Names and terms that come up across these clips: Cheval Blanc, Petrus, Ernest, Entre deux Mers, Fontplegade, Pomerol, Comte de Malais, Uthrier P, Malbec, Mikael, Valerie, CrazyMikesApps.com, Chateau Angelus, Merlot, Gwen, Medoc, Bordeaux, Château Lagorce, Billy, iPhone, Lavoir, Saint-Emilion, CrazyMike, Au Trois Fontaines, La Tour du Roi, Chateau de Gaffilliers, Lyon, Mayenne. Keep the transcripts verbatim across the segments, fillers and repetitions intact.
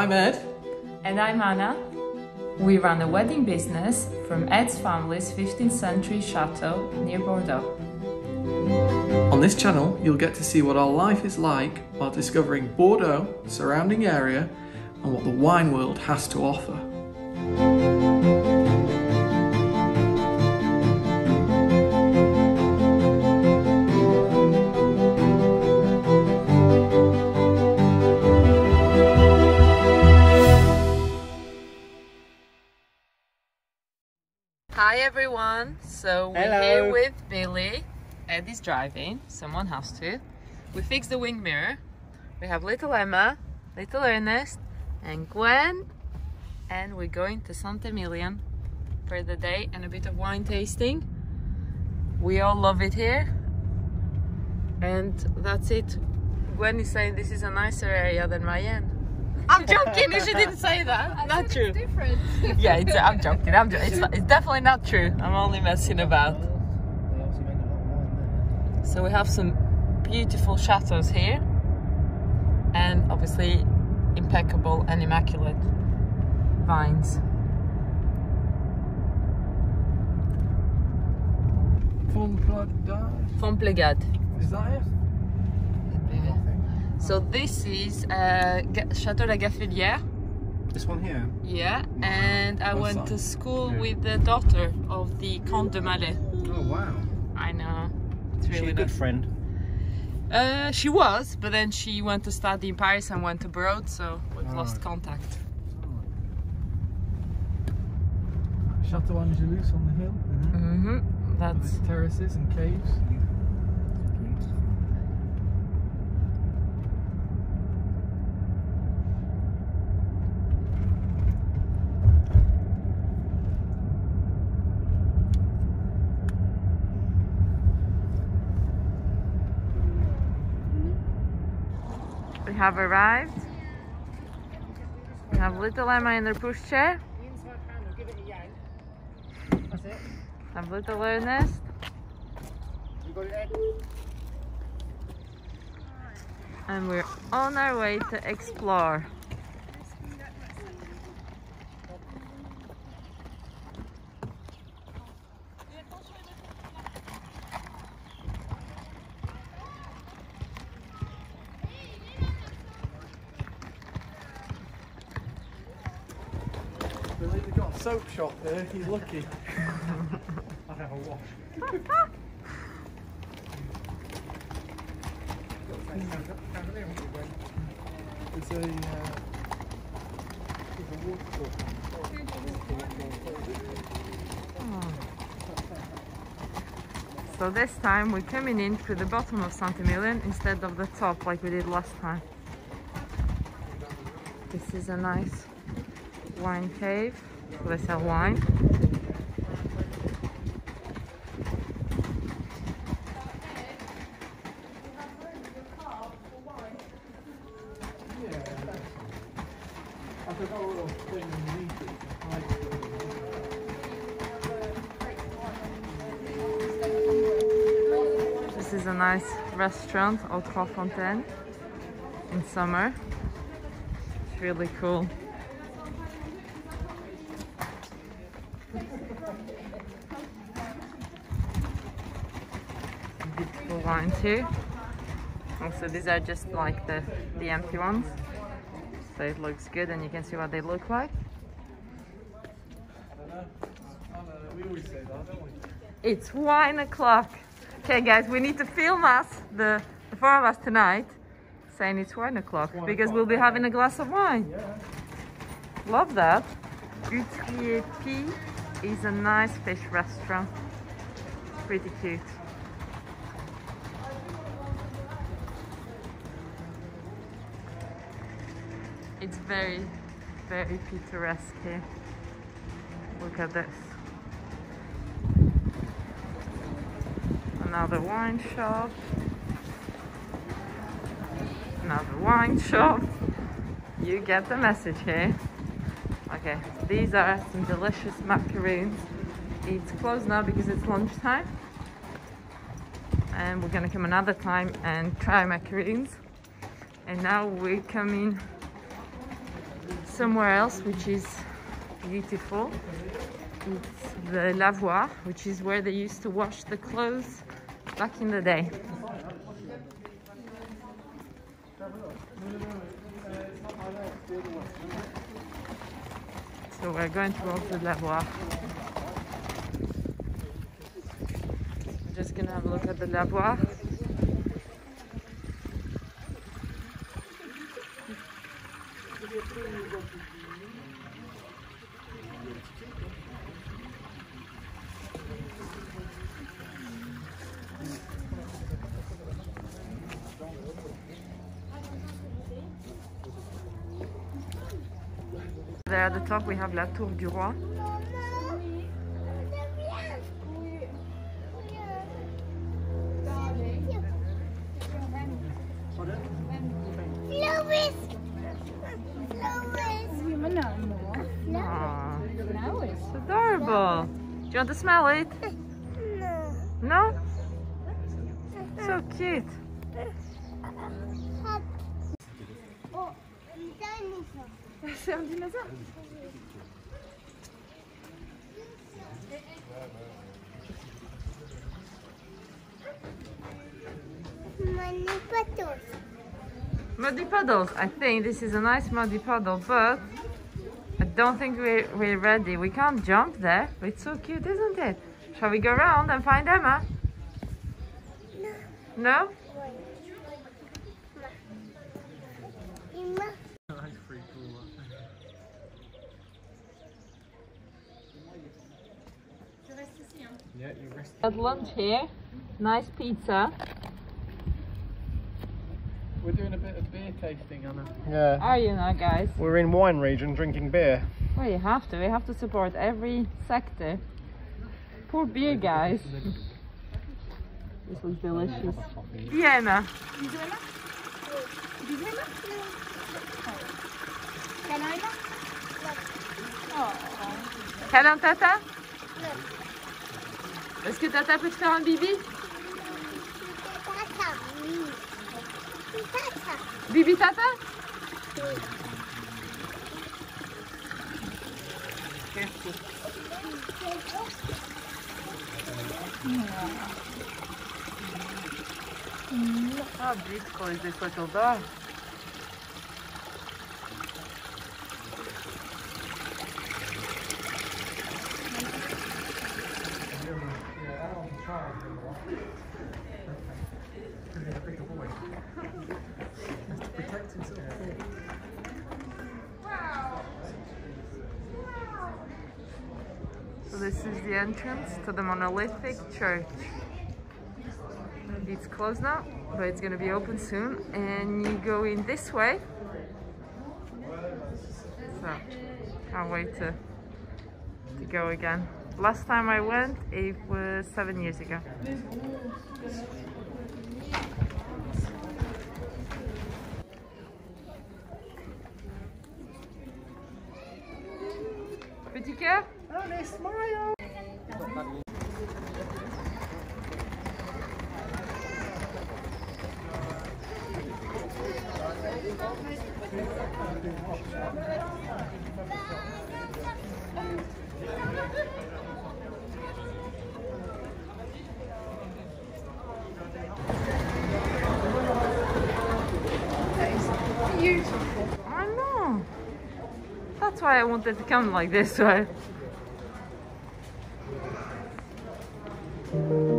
I'm Ed. And I'm Anna. We run a wedding business from Ed's family's fifteenth century chateau near Bordeaux. On this channel, you'll get to see what our life is like while discovering Bordeaux, surrounding area, and what the wine world has to offer. Hi everyone, so we're Hello. Here with Billy. Ed is driving, someone has to. We fixed the wing mirror. We have little Emma, little Ernest, and Gwen, and we're going to Saint-Emilion for the day and a bit of wine tasting. We all love it here, and that's it. Gwen is saying this is a nicer area than Mayenne. I'm joking, she didn't say that. I not true. It's different. Yeah, it's, I'm joking. I'm, it's, it's definitely not true. I'm only messing about. So we have some beautiful chateaus here, and obviously impeccable and immaculate vines. Fontplegade. Is that it? So this is uh, Chateau de Gaffilliers. This one here? Yeah, and I went to school yeah. with the daughter of the Comte de Malais. Oh wow. I know. It's really she a nice. Good friend? Uh, she was, but then she went to study in Paris and went abroad, so we've oh, lost right. contact. Right. Chateau Angelus on the hill. Mm-hmm. Mm-hmm. That's with terraces and caves. We have arrived. We have little Emma in her pushchair. That's it. We have little Ernest. You got it, Ed. And we're on our way to explore. Soap shop there, he's lucky. I'll have a wash. There's a, uh, there's a waterfall. Oh. So this time we're coming in through the bottom of Saint-Emilion instead of the top like we did last time. This is a nice wine cave. They sell wine. This is a nice restaurant, Au Trois Fontaines, in summer. It's really cool. Wine too. Also, these are just like the, the empty ones, so it looks good and you can see what they look like. It's wine o'clock. Okay guys, we need to film us, the, the four of us tonight, saying it's wine o'clock because we'll be having a glass of wine. Love that. Uthrier P is a nice fish restaurant. Pretty cute. It's very, very picturesque here. Look at this. Another wine shop. Another wine shop. You get the message here. Okay, these are some delicious macaroons. It's closed now because it's lunchtime. And we're gonna come another time and try macaroons. And now we're coming somewhere else, which is beautiful. It's the Lavoir, which is where they used to wash the clothes back in the day. So we're going towards the Lavoir. We're just going to have a look at the Lavoir. There at the top we have La Tour du Roi. Aww, it's adorable. Do you want to smell it? No. No? So cute. C'est un dinosaure. Muddy puddles. I think this is a nice muddy puddle, but I don't think we're, we're ready. We can't jump there. It's so cute, isn't it? Shall we go around and find Emma? No. No? At lunch here, nice pizza. We're doing a bit of beer tasting, Anna. Yeah. Are you now, guys? We're in wine region drinking beer. Well, you have to. We have to support every sector. Poor beer guys. This was delicious. Yeah, Emma. Hello, Tata. Est-ce que Tata peut te faire un bibi? Tata, oui. Tata. Bibi Tata? Oui. Merci. How beautiful is this little dog? This is the entrance to the monolithic church. It's closed now, but it's going to be open soon. And you go in this way. So, can't wait to, to go again. Last time I went, it was seven years ago. Petit cœur? Oh, they smile! That is beautiful. I know. That's why I wanted to come like this way. Thank you.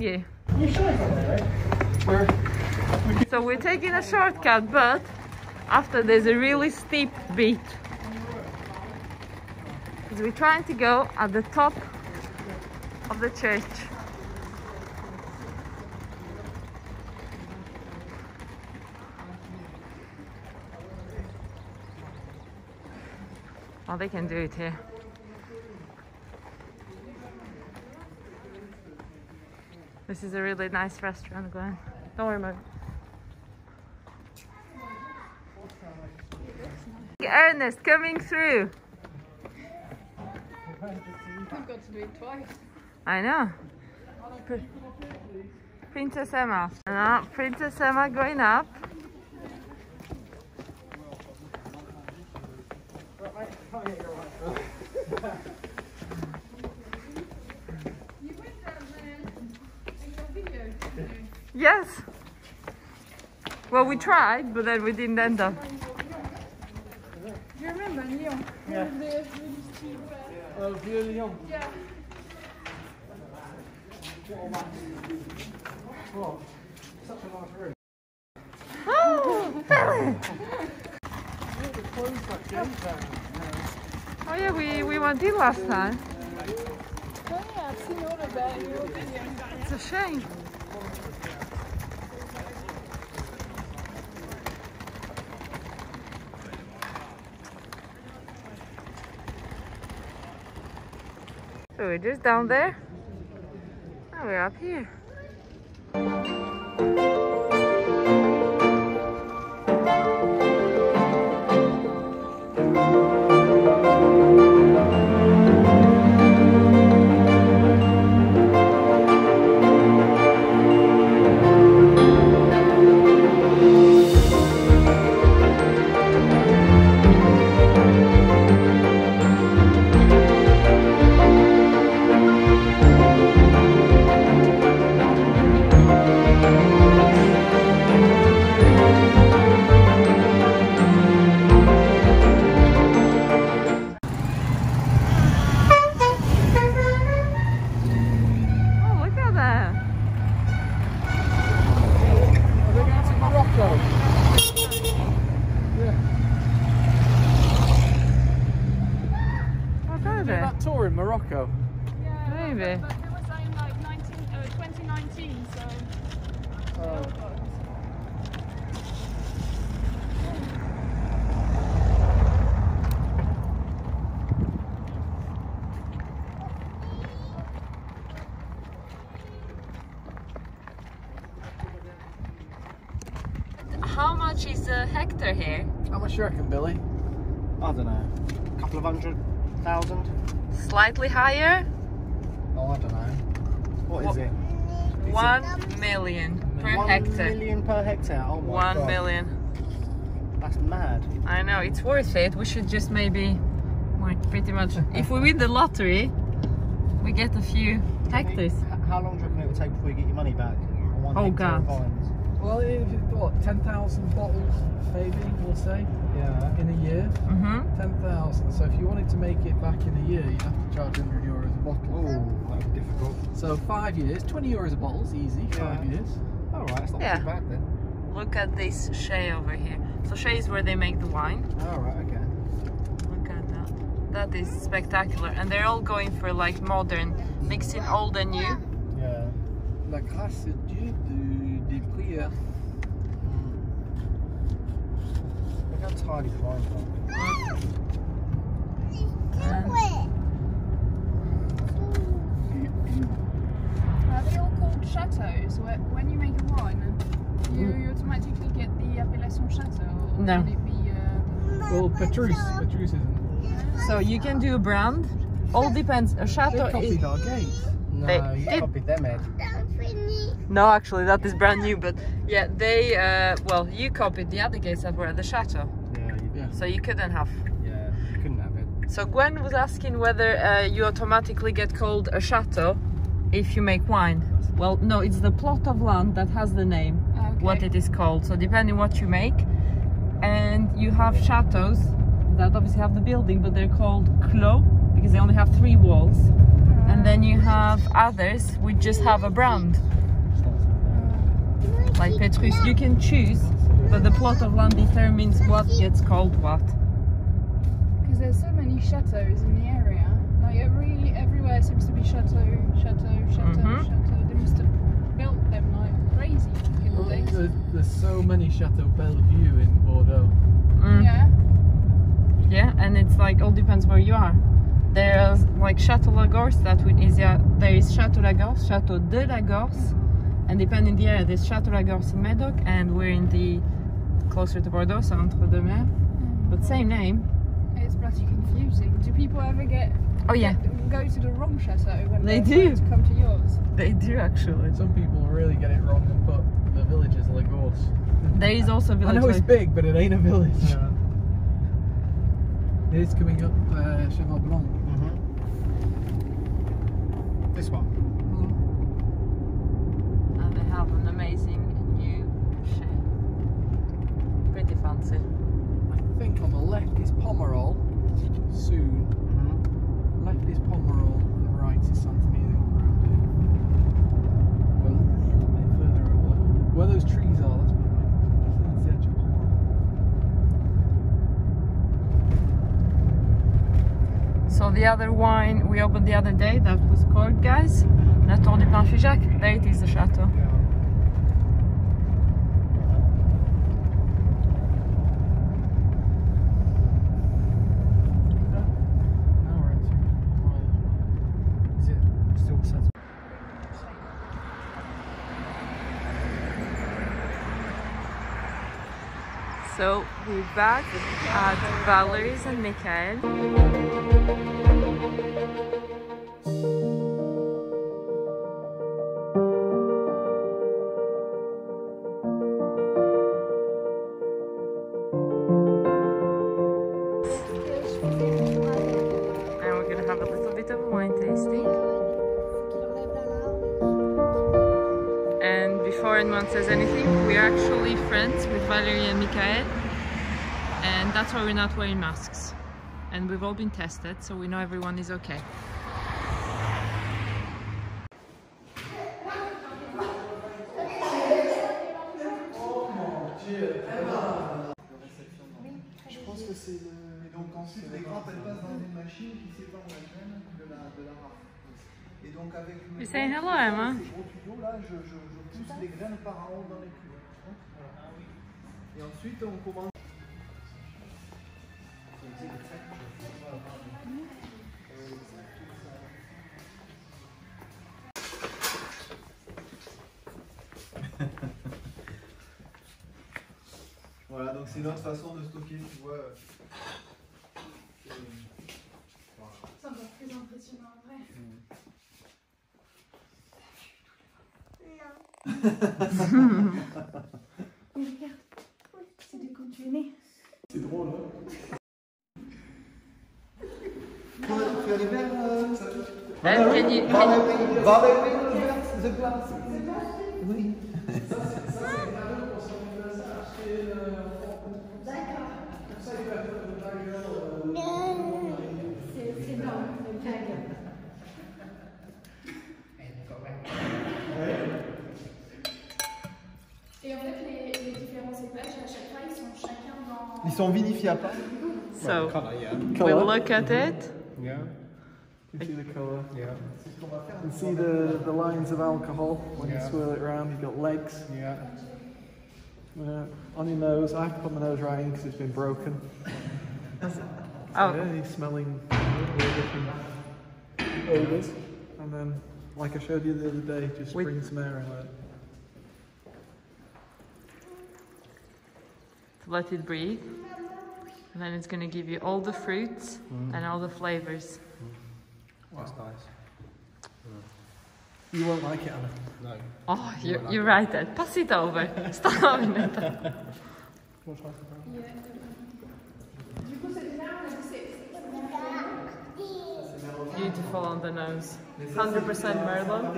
thingy. So we're taking a shortcut, but after there's a really steep beat. Because we're trying to go at the top of the church. Oh, they can do it here. This is a really nice restaurant, Glenn. Don't worry about it. Ernest coming through. I've got to do it twice. I know. Princess Emma. No, Princess Emma going up. Yes. Well, we tried, but then we didn't end up. Do you remember Lyon? Yeah. The cheap, uh... Oh, dear Lyon. Yeah. Oh, such a nice room. Oh, Valerie! Oh yeah, we, we went in last time. Oh yeah, I've seen all of that in your videos. It's a shame. So we're just down there, and we're up here. How much is a hectare here? How much do you reckon, Billy? I don't know. A couple of hundred thousand? Slightly higher? Oh, I don't know. What, what is it? Is one it? million per one hectare. One million per hectare? Oh my one God. million. That's mad. I know, it's worth it. We should just maybe, we're pretty much, if we win the lottery, we get a few hectares. How long do you reckon it would take before you get your money back? One oh God. Well, if what, ten thousand bottles, maybe, we'll say, yeah, in a year, mm-hmm. ten thousand. So if you wanted to make it back in a year, you'd have to charge one hundred euros a bottle. Oh, that would be difficult. So five years, twenty euros a bottle is easy, yeah. five years. All right, it's not yeah. too bad then. Look at this shay over here. So shay is where they make the wine. All right, okay. Look at that. That is spectacular. And they're all going for like modern, mixing old and new. Yeah. La grâce Dieu de... Des prières. Look how tidy the vines are. Are they all called chateaux? Where, when you make a wine, you, you automatically get the appellation chateau? Or no. It be, uh, well, Petrus. Petrus isn't. So you can do a brand. All depends. A chateau they copied is... our games. No, they, you copied them, Ed. No, actually, that is brand new, but yeah, they, uh, well, you copied the other gates that were at the chateau. Yeah, you did. So you couldn't have. Yeah, you couldn't have it. So Gwen was asking whether uh, you automatically get called a chateau if you make wine. Well, no, it's the plot of land that has the name, okay. what it is called. So depending what you make, and you have chateaus that obviously have the building, but they're called clos because they only have three walls. and then you have others which just have a brand. Like Petrus, you can choose, but the plot of land determines what gets called what. Because there's so many chateaus in the area. Like it really, everywhere seems to be chateau, chateau, chateau, mm-hmm. chateau. They must have built them like crazy in the days. There's, there's so many Chateau Bellevue in Bordeaux. Mm. Yeah. Yeah, and it's like all depends where you are. There's like Château Lagorce, that would is yeah, there is Château Lagorce, Château de Lagorce, and depending the area, there's Château Lagorce in Medoc, and we're in the closer to Bordeaux, so Entre deux Mers, mm. but same name. It's bloody confusing. Do people ever get? Oh yeah, get, go to the wrong chateau when they do to come to yours. They do actually. Some people really get it wrong and put the village as Lagorce. There is also a village. I know it's like, big, but it ain't a village. Yeah. It is coming up uh, Cheval Blanc. Mm-hmm. This one. Mm. And they have an amazing new shape. Pretty fancy. I think on the left is Pomerol. Soon. Mm-hmm. Left is Pomerol and the right is Saint-Emilion around here. Well, a little bit further away. Where those trees are, that's so the other wine we opened the other day, that was called, guys, La Tour du Pin Fijac. There it is, the chateau. So we're back at Valerie's and Mikael. Says anything, we're actually friends with Valerie and Mikael, and that's why we're not wearing masks, and we've all been tested, so we know everyone is okay. You're saying hello, Emma? Les graines par en haut dans les cuves. Ah oui. Et ensuite on commence. Voilà, donc c'est notre façon de stocker, tu vois. Voilà. Ça me va très impressionnant en vrai. Mmh. Regarde, c'est de quand tu es né. C'est drôle, hein? Tu as les mêmes. Valérie, the glass. Oui. Ça, c'est ça, c'est la même qu'on s'en est acheté. D'accord. Comme ça, il va être le dragueur. Non. C'est énorme, le dragueur. Ils sont vinifiés à part. So, color, yeah. Color. We'll look at it. Yeah. You can see the colour. Yeah. You can see the, the lines of alcohol when yeah. you swirl it around. You've got legs. Yeah. Uh, on your nose. I have to put my nose right in because it's been broken. That's it. Oh. So, yeah, you're smelling different odours. And then, like I showed you the other day, just we bring some air in it. Let it breathe, and then it's going to give you all the fruits mm. and all the flavors. Mm. That's nice. Yeah. You won't like it, Anna. No. Oh, you you're, like you're right then. Pass it over. Stop having it. Beautiful on the nose. one hundred percent Merlot.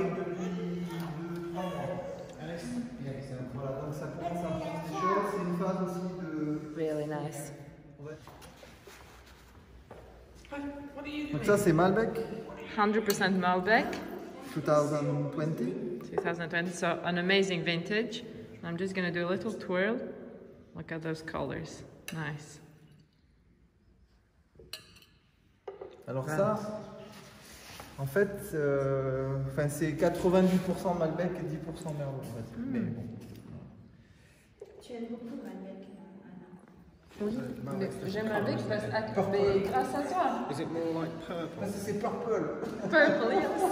Really nice. Donc ça c'est Malbec. one hundred percent Malbec. twenty twenty? twenty twenty, so an amazing vintage. I'm just going to do a little twirl. Look at those colors. Nice. Alors ça, en fait, euh, enfin, c'est quatre-vingt-dix pour cent Malbec et dix pour cent Merlot. En fait. Mm. Mais bon. Tu aimes beaucoup Malbec, Anna? Oui, oui. J'aime Malbec parce que grâce à toi. Is it more like purple? Parce que c'est purple. Purple, yes.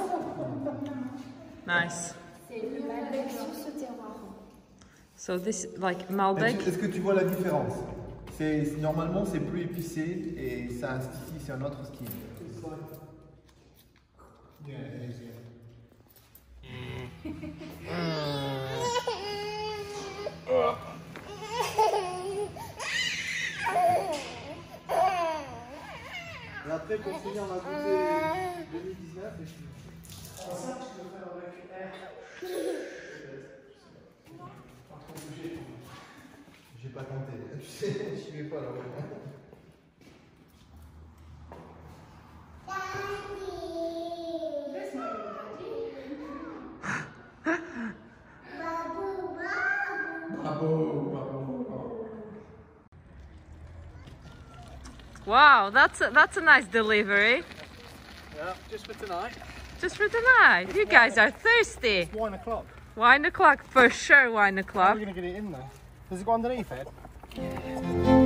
Nice. C'est le Malbec sur ce terroir. So this, like Malbec. Est-ce que tu vois la différence? Normalement, c'est plus épicé et ça un style, c'est un autre style. Yeah, it is, yeah. Mm. Et après, pour finir, on a goûté deux mille dix-neuf et je suis... En ça, je peux faire avec R. J'ai pas compté, je suivais pas là. Wow, that's a, that's a nice delivery. Yeah, just for tonight. Just for tonight. It's you guys are thirsty. It's wine o'clock. Wine o'clock for sure. Wine o'clock. We're gonna get it in there. Does it go underneath it?